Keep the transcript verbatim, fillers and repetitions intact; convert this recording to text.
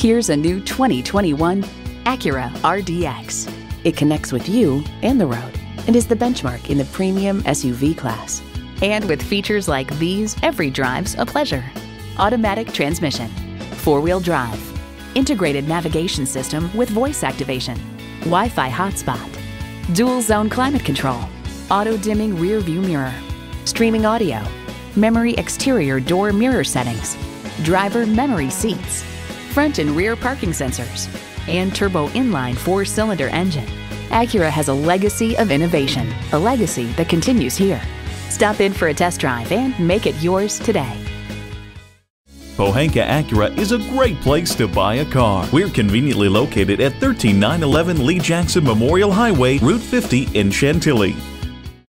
Here's a new twenty twenty-one Acura R D X. It connects with you and the road and is the benchmark in the premium S U V class. And with features like these, every drive's a pleasure. Automatic transmission, four-wheel drive, integrated navigation system with voice activation, Wi-Fi hotspot, dual zone climate control, auto-dimming rear view mirror, streaming audio, memory exterior door mirror settings, driver memory seats, front and rear parking sensors, and turbo inline four-cylinder engine. Acura has a legacy of innovation, a legacy that continues here. Stop in for a test drive and make it yours today. Pohanka Acura is a great place to buy a car. We're conveniently located at one three nine one one Lee Jackson Memorial Highway, Route fifty in Chantilly.